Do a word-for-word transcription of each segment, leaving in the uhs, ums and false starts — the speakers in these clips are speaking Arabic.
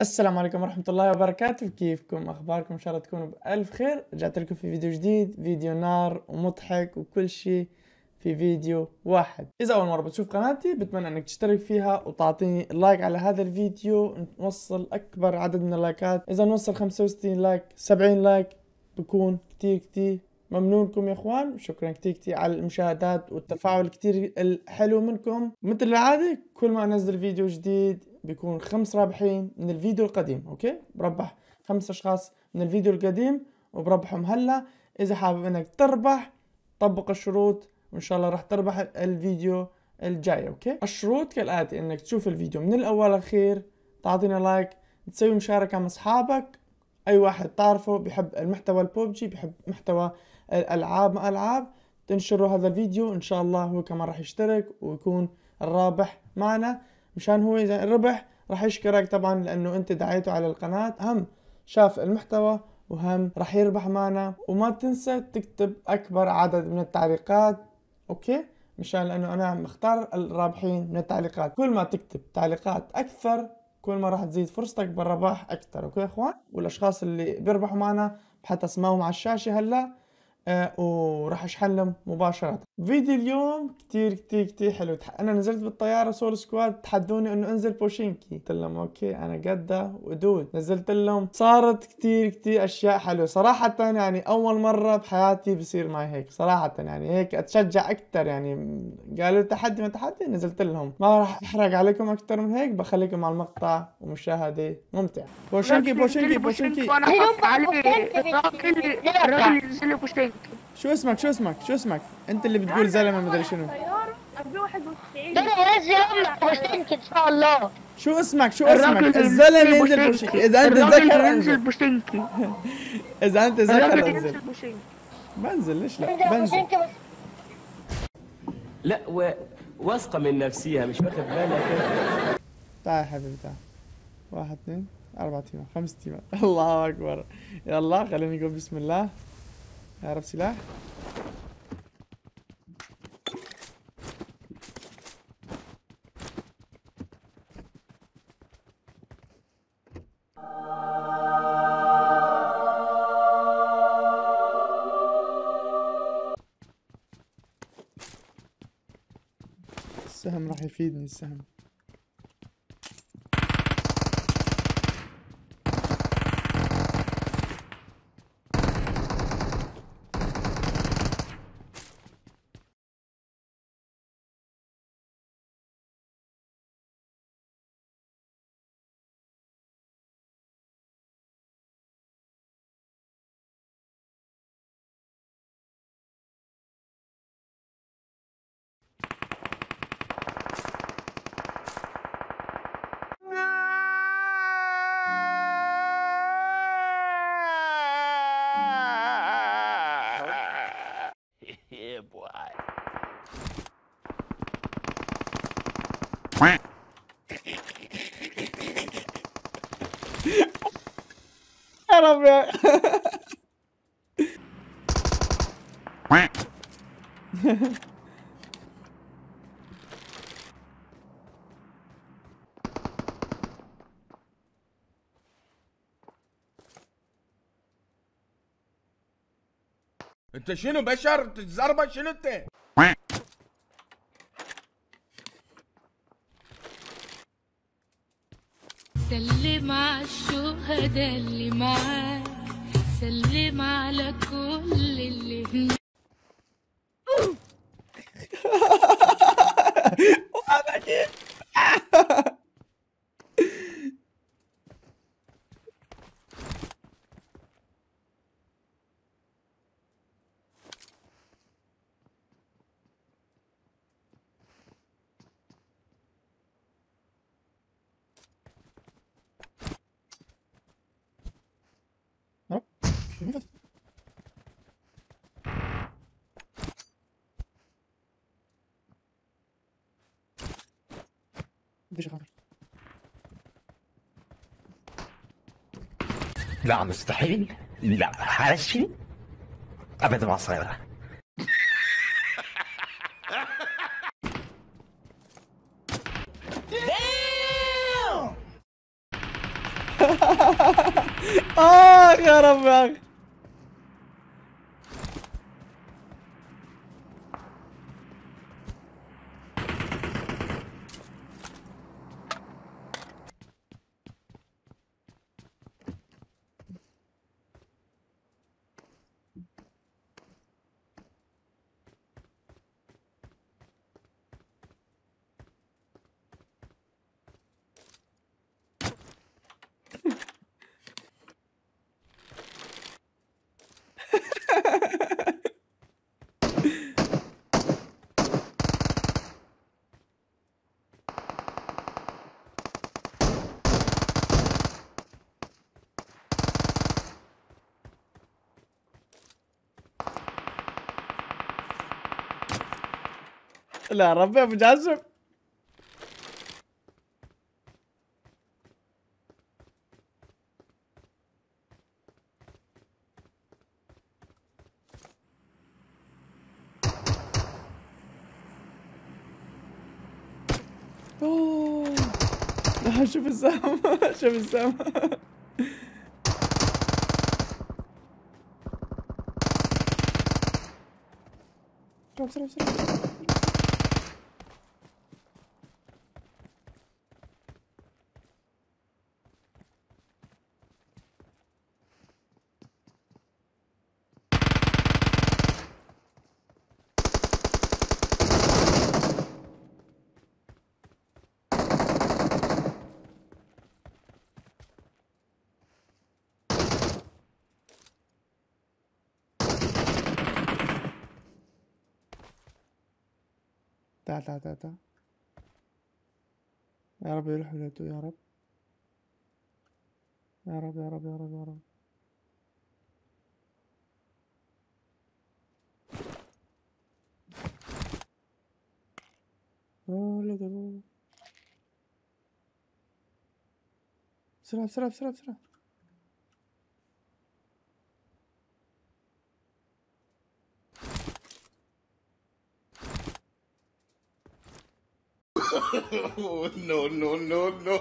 السلام عليكم ورحمة الله وبركاته. كيفكم؟ أخباركم؟ إن شاء الله تكونوا بألف خير. رجعت لكم في فيديو جديد، فيديو نار ومضحك وكل شيء في فيديو واحد. إذا أول مرة بتشوف قناتي بتمنى أنك تشترك فيها وتعطيني لايك على هذا الفيديو، نوصل أكبر عدد من اللايكات. إذا نوصل خمسة وستين لايك سبعين لايك بكون كتير كتير ممنونكم يا اخوان. شكرا كتير كتير على المشاهدات والتفاعل الكتير الحلو منكم. مثل العادة كل ما انزل فيديو جديد بيكون خمس رابحين من الفيديو القديم. اوكي، بربح خمس اشخاص من الفيديو القديم وبربحهم هلا. اذا حابب انك تربح طبق الشروط وان شاء الله راح تربح الفيديو الجاي. اوكي، الشروط كالاتي: انك تشوف الفيديو من الاول للاخير، تعطينا لايك، تسوي مشاركة مع اصحابك، اي واحد تعرفه بحب المحتوى البوبجي، بحب محتوى الالعاب ما العاب، تنشروا هذا الفيديو ان شاء الله هو كمان راح يشترك ويكون الرابح معنا، مشان هو اذا ربح راح يشكرك طبعا لانه انت دعيته على القناة. هم شاف المحتوى وهم راح يربح معنا. وما تنسى تكتب اكبر عدد من التعليقات، اوكي، مشان لانه انا مختار الرابحين من التعليقات. كل ما تكتب تعليقات اكثر كل ما راح تزيد فرصتك بالرباح اكثر. اوكي يا اخوان، والاشخاص اللي بيربحوا معنا بحط اسمائهم على الشاشة هلا أه وراح اشحنهم مباشرة. فيديو اليوم كتير كتير كتير حلو. انا نزلت بالطيارة سول سكواد تحدوني انه انزل بوشينكي، قلت لهم اوكي انا قدها ودود، نزلت لهم. صارت كتير كتير اشياء حلوة صراحة، يعني اول مرة بحياتي بصير معي هيك صراحة، يعني هيك اتشجع اكتر، يعني قالوا تحدي ما تحدي نزلت لهم. ما راح احرق عليكم اكتر من هيك، بخليكم مع المقطع ومشاهدة ممتعة. بوشينكي بوشينكي بوشينكي شو اسمك شو اسمك شو اسمك انت اللي بتقول زلمه مدري شنو؟ ان شاء الله. شو اسمك شو اسمك؟ الزلمه ينزل بوشينكي اذا انت تذكر انزل بوشينكي اذا انت تذكر انزل بنزل. ليش لا بنزل؟ لا واثقه من نفسيها مش واخد بالها. تعال يا حبيبي تعال، واحد اثنين اربع تيمات خمس تيمات. الله اكبر، يلا خليني اقول بسم الله. اعرف سلاح السهم راح يفيدني السهم. يا رب انت شنو بشر؟ انت زربه شنو انت؟ سلم على الشهداء اللي معاك، سلم على كل اللي هناك. لا مستحيل، لا حاشي ابدا ما صايره. Ah ya Rabbi abi. لا ربي ابو جاسم اوه لا شوف السهم شوف السهم بسرعة بسرعة بسرعة تعال تعال تعال تعال يا رب يلوح ولاده يا رب يا رب يا رب يا رب يا رب اوه ولاده اوه بسرعة بسرعة بسرعة بسرعة Oh no no no no!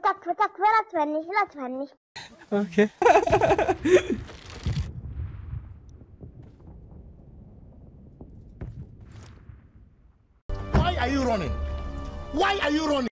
تكفى تكفى لا تفنش لا تفنش اوكي Why are you running? Why are you running?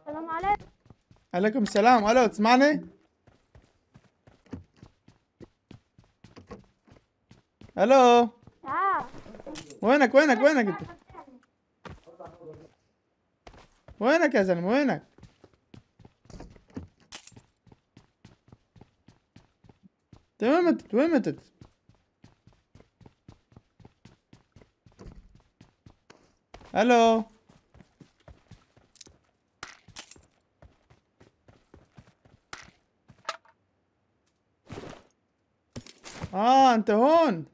السلام عليكم. عليكم السلام. الو تسمعني؟ الو اه وينك وينك وينك انت؟ وينك يا زلمه وينك؟ وين متت وين متت؟ الو اه انت هون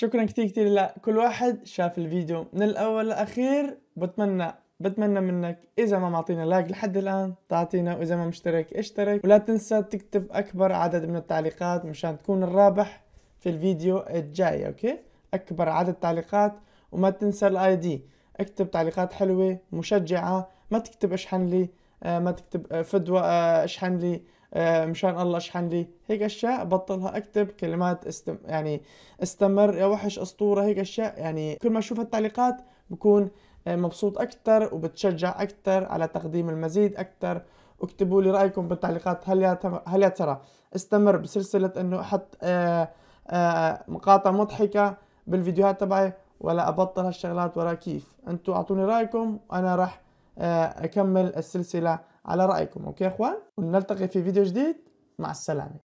شكرا كتير كتير لكل واحد شاف الفيديو من الاول لاخير. بتمنى بتمنى منك اذا ما معطينا لايك لحد الان تعطينا، واذا ما مشترك اشترك، ولا تنسى تكتب اكبر عدد من التعليقات مشان تكون الرابح في الفيديو الجاي. اوكي، اكبر عدد تعليقات، وما تنسى الاي دي، اكتب تعليقات حلوه مشجعه، ما تكتب اشحن لي، ما تكتب فدوى اشحن لي، مشان الله اشحن لي، هيك اشياء بطلها. اكتب كلمات استم... يعني استمر، يا وحش، اسطوره، هيك اشياء. يعني كل ما اشوف التعليقات بكون مبسوط اكثر وبتشجع اكثر على تقديم المزيد اكثر. واكتبوا لي رايكم بالتعليقات، هل يا تم... هل يا ترى استمر بسلسله انه احط آآ آآ مقاطع مضحكه بالفيديوهات تبعي، ولا ابطل هالشغلات، ولا كيف؟ انتم اعطوني رايكم وانا راح اكمل السلسله على رايكم. اوكي يا اخوان، ونلتقي في فيديو جديد. مع السلامه.